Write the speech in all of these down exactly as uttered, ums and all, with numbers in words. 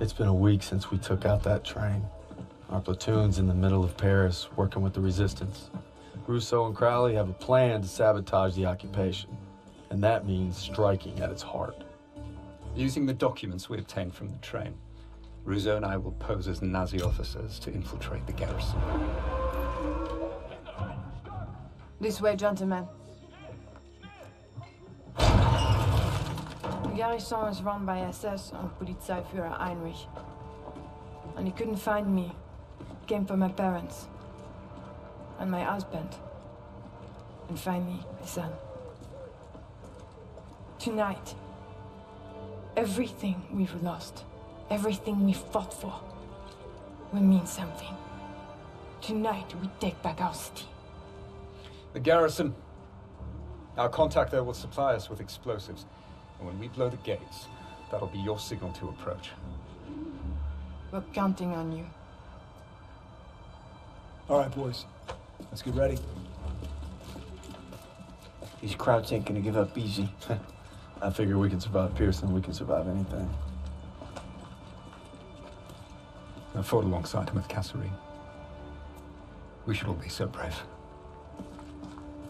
It's been a week since we took out that train. Our platoon's in the middle of Paris, working with the resistance. Rousseau and Crowley have a plan to sabotage the occupation, and that means striking at its heart. Using the documents we obtained from the train, Rousseau and I will pose as Nazi officers to infiltrate the garrison. This way, gentlemen. The garrison is run by S S and Polizeiführer Heinrich. And he couldn't find me. He came for my parents. And my husband. And finally, my son. Tonight, everything we've lost, everything we fought for, will mean something. Tonight, we take back our city. The garrison. Our contact there will supply us with explosives. And when we blow the gates, that'll be your signal to approach. We're counting on you. All right, boys. Let's get ready. These crowds ain't gonna give up easy. I figure we can survive Pearson. We can survive anything. I fought alongside him with Kasserine. We should all be so brave.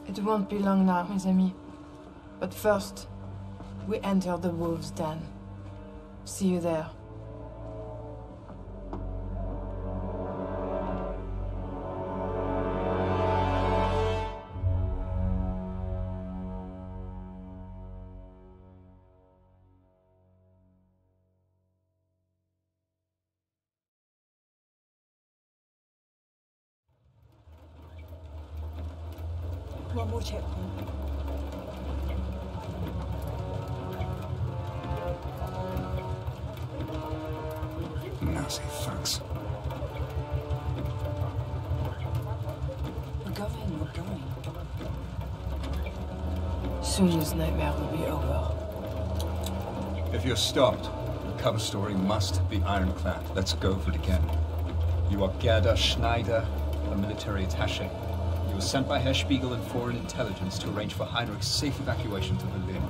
It won't be long now, mes amis. But first, we enter the wolves' den. See you there. One more checkpoint. Nazi thugs. We're going, we're going. Soon this nightmare will be over. If you're stopped, the cover story must be ironclad. Let's go over it again. You are Gerda Schneider, a military attaché. You were sent by Herr Spiegel and Foreign Intelligence to arrange for Heinrich's safe evacuation to Berlin.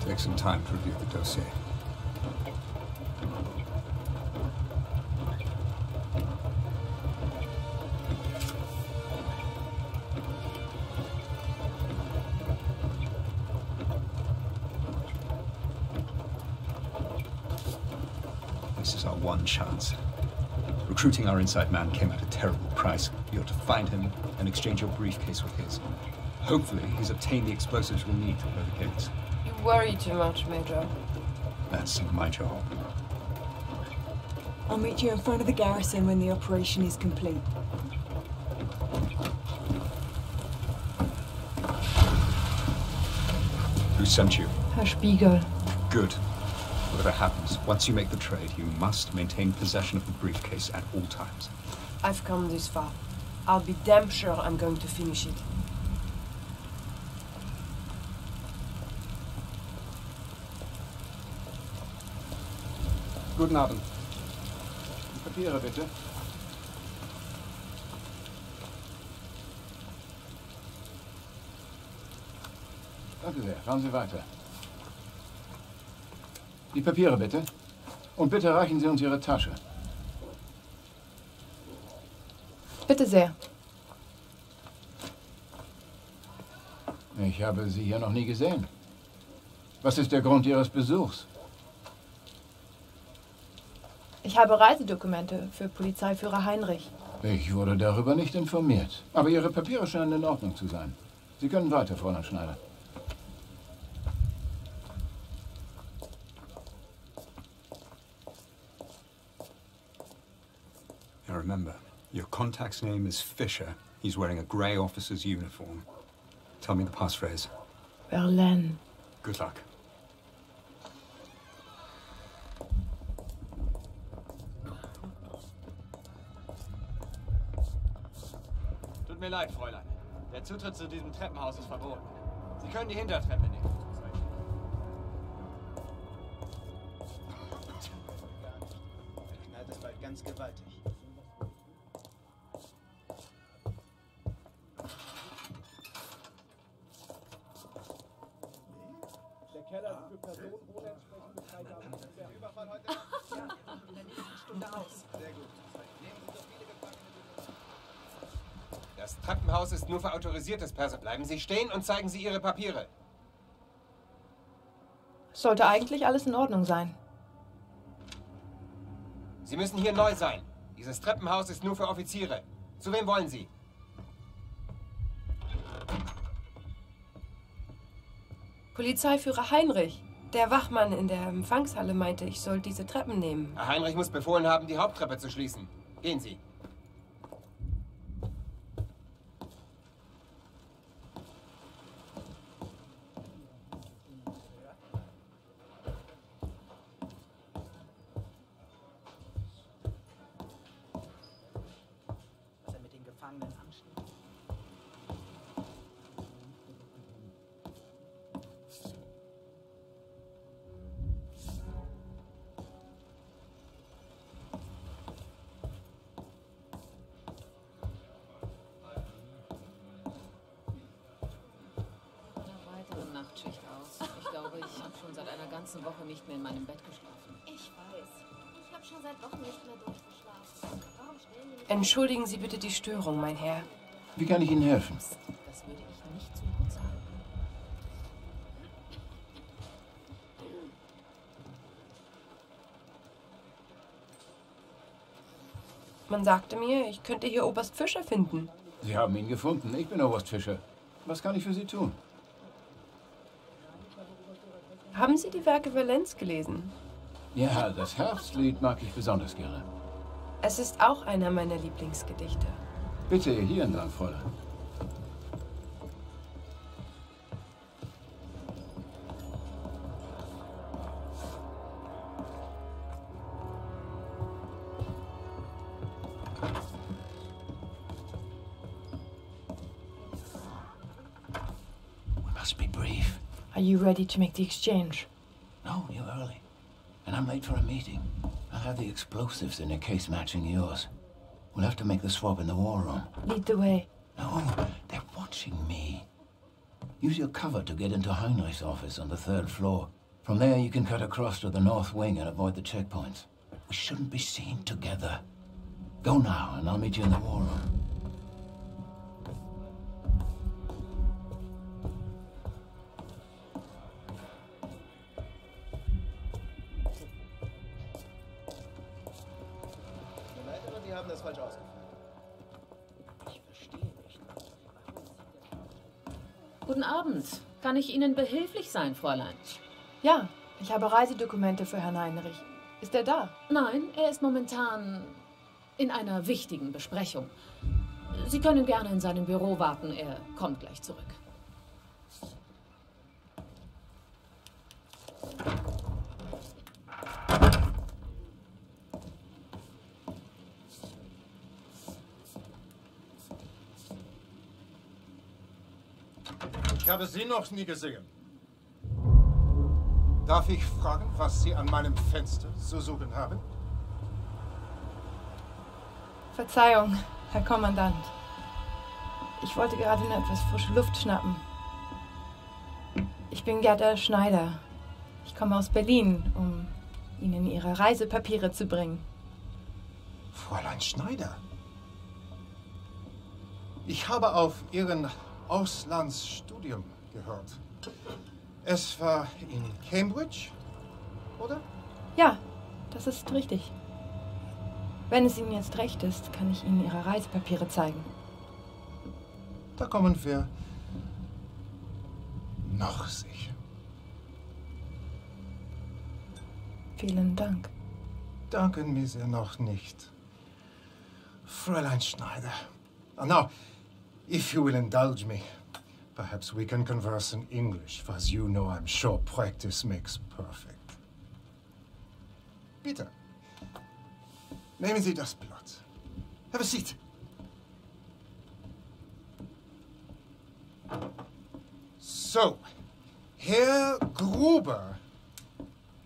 Take some time to review the dossier. This is our one chance. Recruiting our inside man came at a terrible price. You're to find him and exchange your briefcase with his. Hopefully, he's obtained the explosives we'll need to blow the gates. You worry too much, Major. That's my job. I'll meet you in front of the garrison when the operation is complete. Who sent you? Herr Spiegel. Good. Whatever happens, once you make the trade, you must maintain possession of the briefcase at all times. I've come this far. I'll be damn sure I'm going to finish it. Guten Abend. Papiere, bitte. Danke sehr. Fahren Sie weiter. Die Papiere bitte. Und bitte reichen Sie uns Ihre Tasche. Bitte sehr. Ich habe Sie hier noch nie gesehen. Was ist der Grund Ihres Besuchs? Ich habe Reisedokumente für Polizeiführer Heinrich. Ich wurde darüber nicht informiert. Aber Ihre Papiere scheinen in Ordnung zu sein. Sie können weiter, Fräulein Schneider. Remember, your contact's name is Fischer. He's wearing a grey officer's uniform. Tell me the passphrase. Berlin. Good luck. Tut mir leid, Fräulein. Der Zutritt zu diesem Treppenhaus ist verboten. Sie können die Hintertreppe nehmen. Der Knall ist bald ganz gewaltig. Der Keller ist für Personen ohne entsprechende Freigabe nicht mehr. Überfall heute? Ja, in der nächsten Stunde aus. Sehr gut. Nehmen Sie so viele Gefangene. Das Treppenhaus ist nur für autorisiertes Personal. Bleiben Sie stehen und zeigen Sie Ihre Papiere. Sollte eigentlich alles in Ordnung sein. Sie müssen hier neu sein. Dieses Treppenhaus ist nur für Offiziere. Zu wem wollen Sie? Polizeiführer Heinrich. Der Wachmann in der Empfangshalle meinte, ich soll diese Treppen nehmen. Herr Heinrich muss befohlen haben, die Haupttreppe zu schließen. Gehen Sie. Woche nicht mehr in meinem Bett geschlafen. Ich weiß. Ich habe schon seit Wochen nicht mehr durchgeschlafen. Warum stellen Sie... Entschuldigen Sie bitte die Störung, mein Herr. Wie kann ich Ihnen helfen? Das würde ich nicht zu kurz halten. Man sagte mir, ich könnte hier Oberst Fischer finden. Sie haben ihn gefunden. Ich bin Oberst Fischer. Was kann ich für Sie tun? Haben Sie die Werke Valenz gelesen? Ja, das Herbstlied mag ich besonders gerne. Es ist auch einer meiner Lieblingsgedichte. Bitte, hier entlang, Fräulein. Are you ready to make the exchange? No, you're early. And I'm late for a meeting. I'll have the explosives in a case matching yours. We'll have to make the swap in the war room. Lead the way. No, they're watching me. Use your cover to get into Heinrich's office on the third floor. From there, you can cut across to the north wing and avoid the checkpoints. We shouldn't be seen together. Go now, and I'll meet you in the war room. Kann ich Ihnen behilflich sein, Fräulein? Ja, ich habe Reisedokumente für Herrn Heinrich. Ist er da? Nein, er ist momentan in einer wichtigen Besprechung. Sie können gerne in seinem Büro warten, er kommt gleich zurück. Ich habe Sie noch nie gesehen. Darf ich fragen, was Sie an meinem Fenster zu suchen haben? Verzeihung, Herr Kommandant. Ich wollte gerade nur etwas frische Luft schnappen. Ich bin Gerda Schneider. Ich komme aus Berlin, um Ihnen Ihre Reisepapiere zu bringen. Fräulein Schneider? Ich habe auf Ihren Auslandsstudium gehört. Es war in Cambridge, oder? Ja, das ist richtig. Wenn es Ihnen jetzt recht ist, kann ich Ihnen Ihre Reisepapiere zeigen. Da kommen wir noch sicher. Vielen Dank. Danken mir Sie noch nicht, Fräulein Schneider. Oh, no. If you will indulge me, perhaps we can converse in English, for as you know, I'm sure practice makes perfect. Peter, nehmen Sie das Blatt. Have a seat. So, Herr Gruber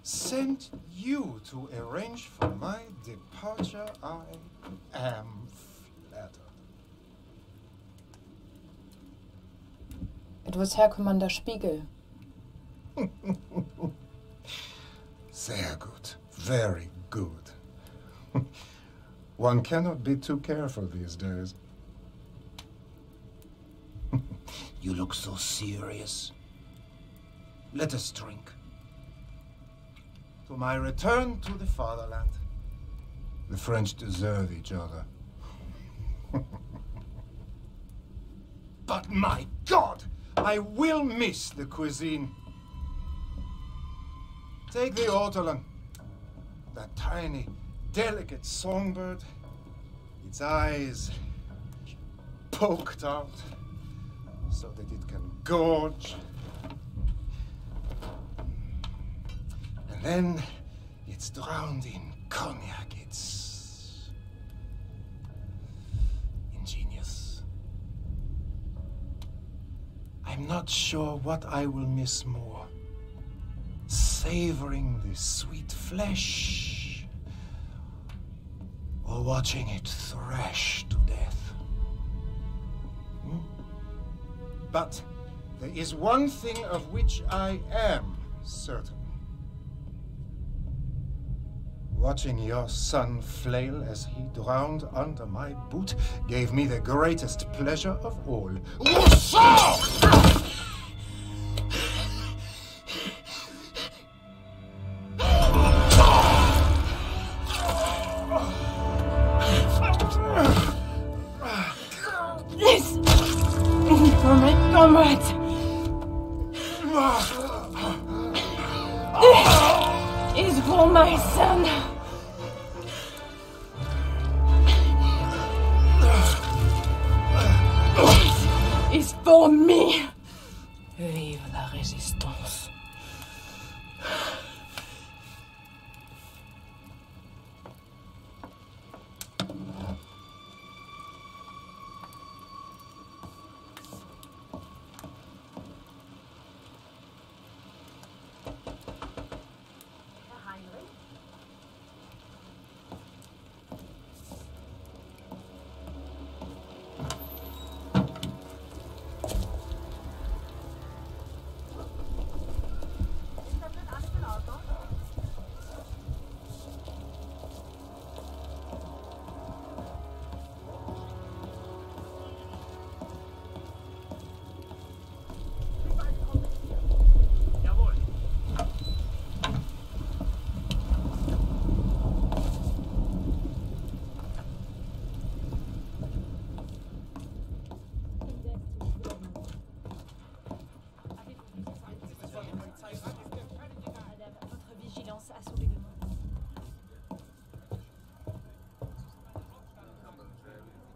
sent you to arrange for my departure. I am flattered. It was Herr Commander Spiegel. Sehr good. Very good. One cannot be too careful these days. You look so serious. Let us drink. To my return to the fatherland. The French deserve each other. But my God, I will miss the cuisine. Take the Ortolan, that tiny, delicate songbird, its eyes poked out so that it can gorge. And then it's drowned in cognac. It's ingenious. I'm not sure what I will miss more. Savoring the sweet flesh, or watching it thrash to death. Hmm? But there is one thing of which I am certain. Watching your son flail as he drowned under my boot gave me the greatest pleasure of all. Rousseau!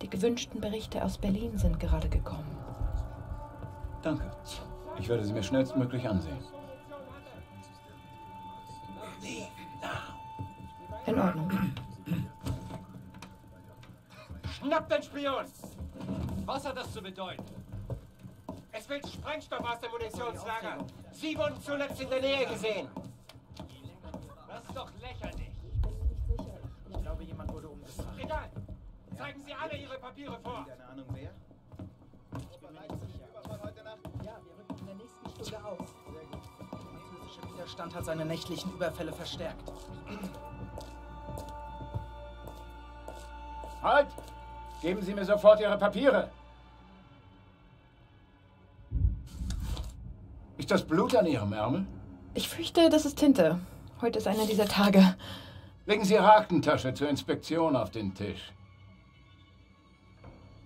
Die gewünschten Berichte aus Berlin sind gerade gekommen. Danke. Ich werde sie mir schnellstmöglich ansehen. In Ordnung. Schnapp den Spion! Was hat das zu bedeuten? Es fehlt Sprengstoff aus dem Munitionslager. Sie wurden zuletzt in der Nähe gesehen. Das ist doch lächerlich. Ich glaube, jemand wurde umgebracht. Egal. Zeigen Sie alle Ihre Papiere vor! Keine Ahnung, wer? Ich bin mir nicht sicher. Heute Nacht? Ja, wir rücken in der nächsten Stunde auf. Sehr gut. Der französische Widerstand hat seine nächtlichen Überfälle verstärkt. Halt! Geben Sie mir sofort Ihre Papiere! Ist das Blut an Ihrem Ärmel? Ich fürchte, das ist Tinte. Heute ist einer dieser Tage. Legen Sie Ihre Aktentasche zur Inspektion auf den Tisch.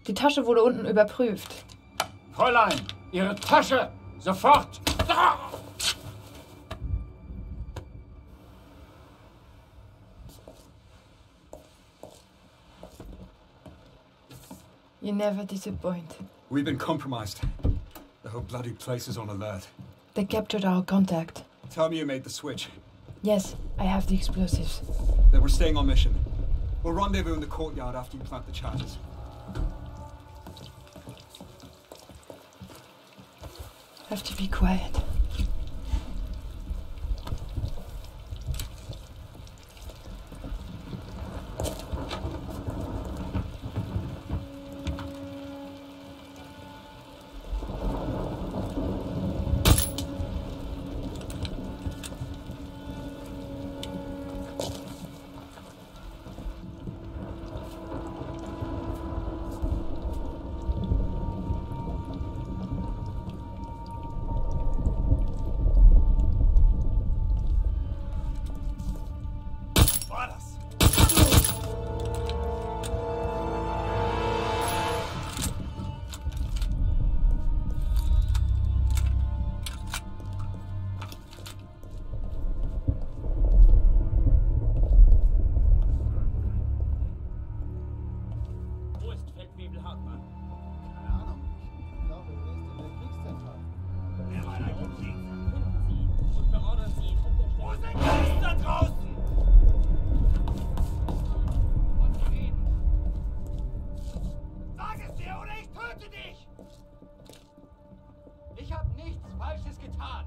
Die Tasche wurde unten überprüft. Fräulein, Ihre Tasche! Sofort! Da! You never disappoint. We've been compromised. The whole bloody place is on alert. They captured our contact. Tell me you made the switch. Yes, I have the explosives. Then we're staying on mission. We'll rendezvous in the courtyard after you plant the charges. I have to be quiet. da draußen! Sag es mir oder ich töte dich! Ich habe nichts Falsches getan!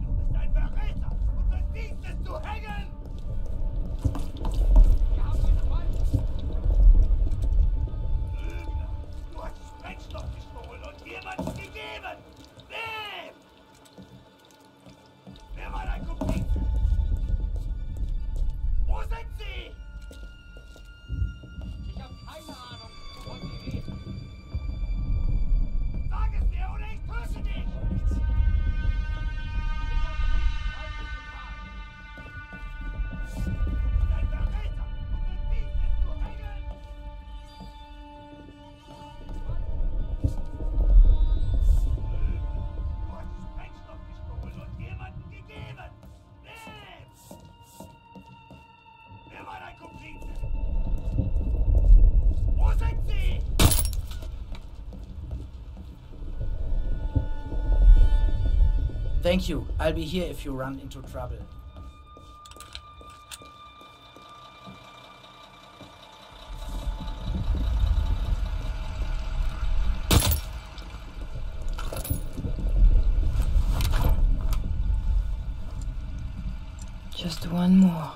Du bist ein Verräter und verdienst es zu hängen! Wir haben ihn falsch! Lügner! Du hast Sprengstoff gestohlen und jemanden gegeben! Wem? Wer war dein Komplize? Wo sind sie? Ich habe keine Ahnung, wovon sie reden. Sag es mir oder ich töte dich! Ich habe nichts Falsches getan. Du bist ein Verräter und verdienst es zu hängen! Du hast Sprengstoff gestohlen und jemanden gegeben! Nimm! Wer war dein Komplize? Wo sind sie? Thank you. I'll be here if you run into trouble. Just one more.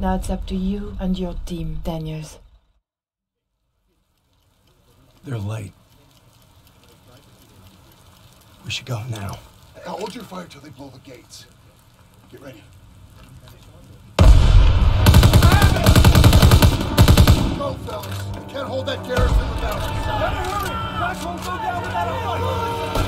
Now it's up to you and your team, Daniels. They're late. We should go now. Now hold your fire till they blow the gates. Get ready. Go, fellas. We can't hold that garrison without us. Better hurry! Guys won't go down without a fight!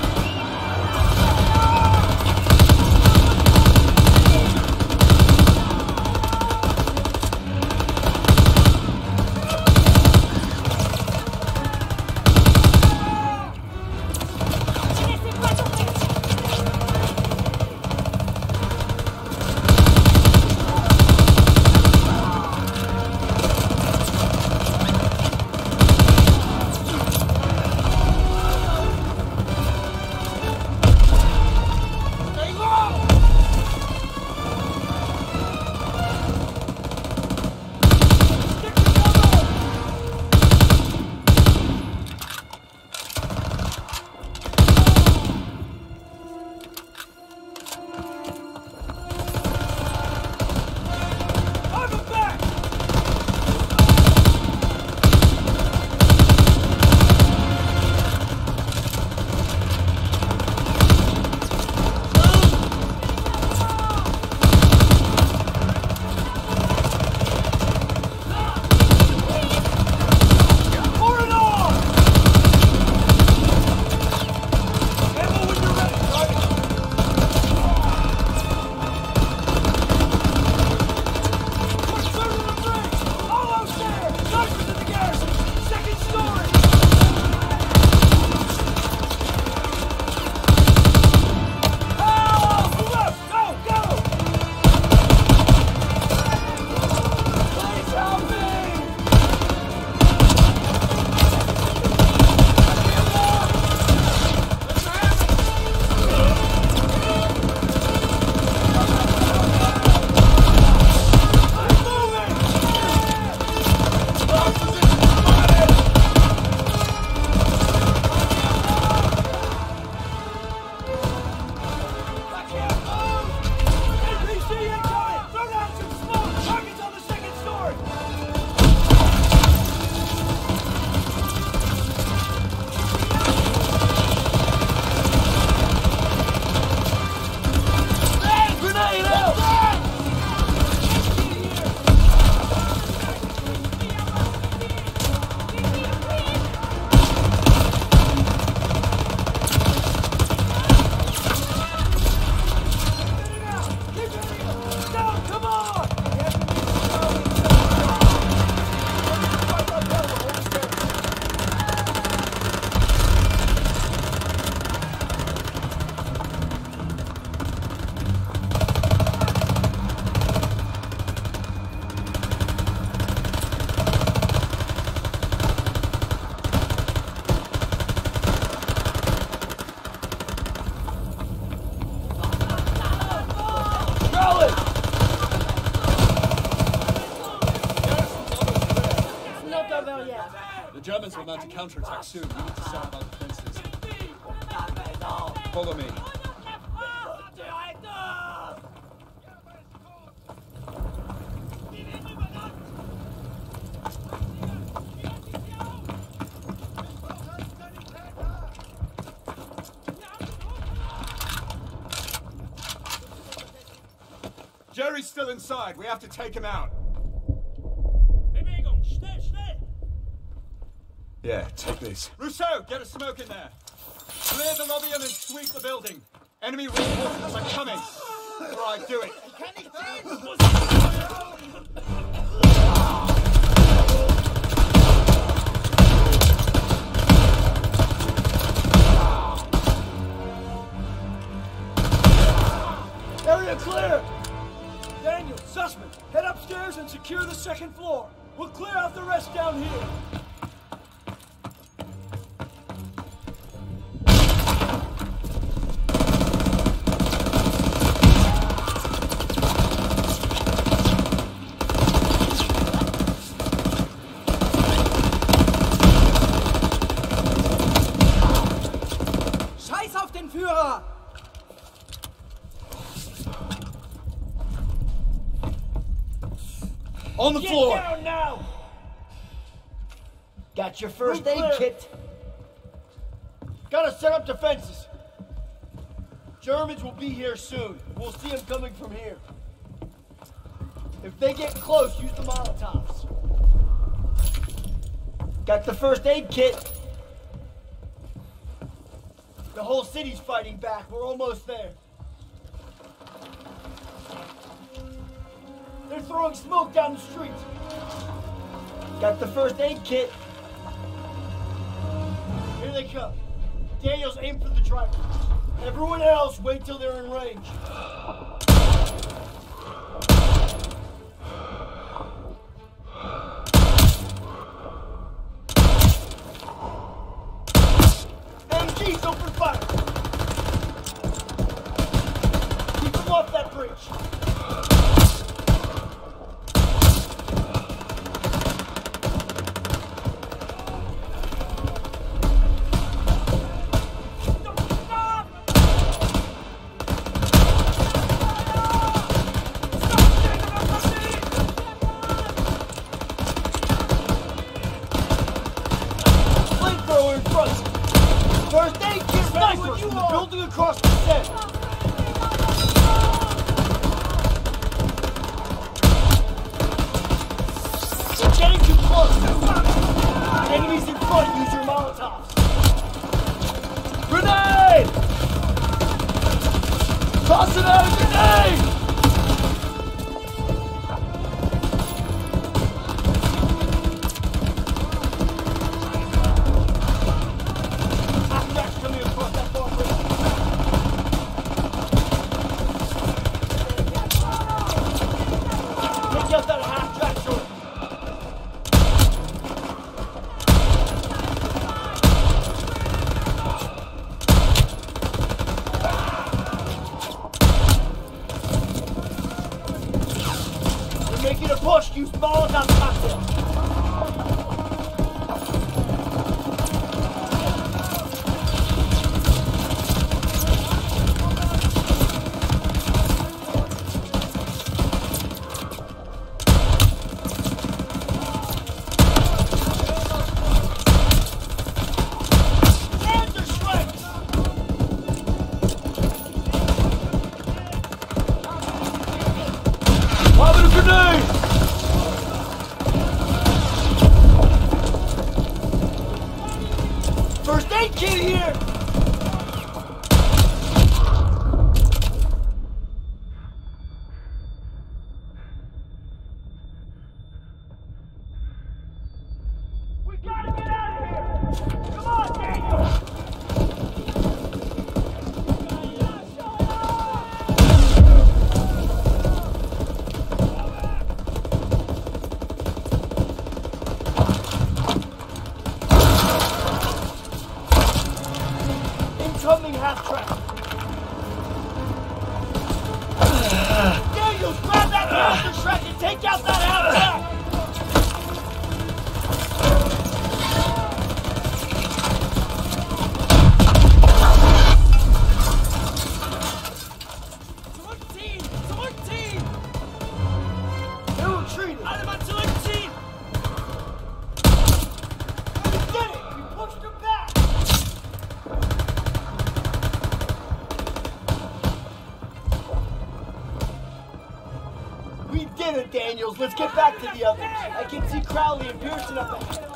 To counterattack soon. We need to stop our defenses. Follow me. Jerry's still inside. We have to take him out. Yeah, take this. Rousseau, get a smoke in there. Clear the lobby and then sweep the building. Enemy reinforcements are coming. All right, do it. Can he change? Area clear. Daniels, Sussman, head upstairs and secure the second floor. We'll clear out the rest down here. On the Get floor! Get down now! Got your first We're aid clear. kit. Gotta set up defenses. Germans will be here soon. We'll see them coming from here. If they get close, use the Molotovs. Got the first aid kit. The whole city's fighting back. We're almost there. They're throwing smoke down the street. Got the first aid kit. Here they come. Daniels, aim for the driver. Everyone else, wait till they're in range. M Gs, open fire. Keep them off that bridge. Down the track and take out that outback! Daniels, let's get back to the others. I can see Crowley and Pearson up ahead.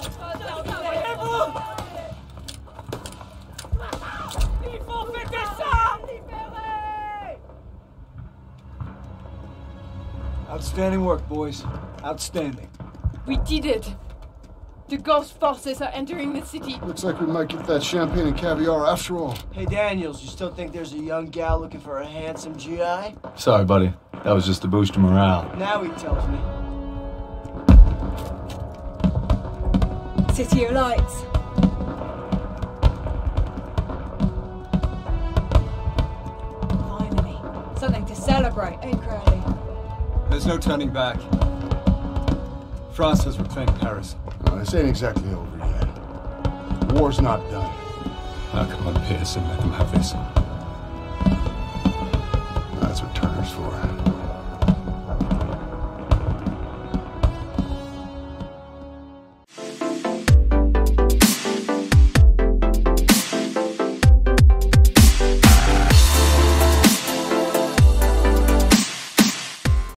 Outstanding work, boys. Outstanding. We did it. The ghost forces are entering the city. Looks like we might get that champagne and caviar after all. Hey, Daniels, you still think there's a young gal looking for a handsome G I? Sorry, buddy. That was just a boost of morale. Now he tells me. City of Lights. Finally. Something to celebrate, eh, Crowley? There's no turning back. France has reclaimed Paris. No, this ain't exactly over yet. The war's not done. Now come on, Pearson, let them have this. That's what Turner's for.